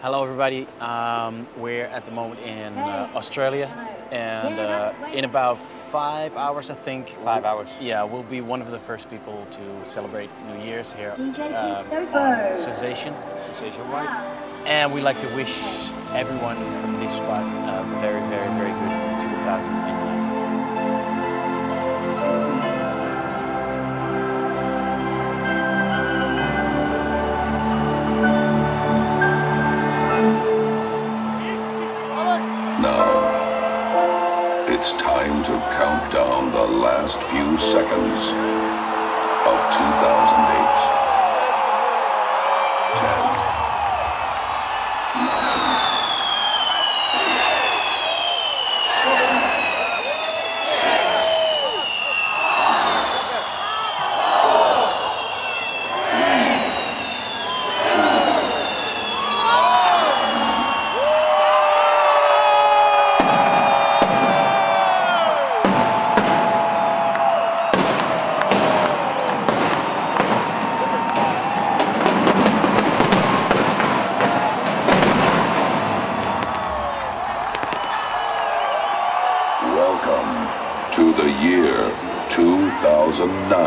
Hello everybody, we're at the moment in Australia, and in about 5 hours, I think. 5 hours? Yeah, we'll be one of the first people to celebrate New Year's here on Sensation. Sensation, right. And we'd like to wish everyone from this spot a very, very, very good 2019. It's time to count down the last few seconds of 2008. 2009.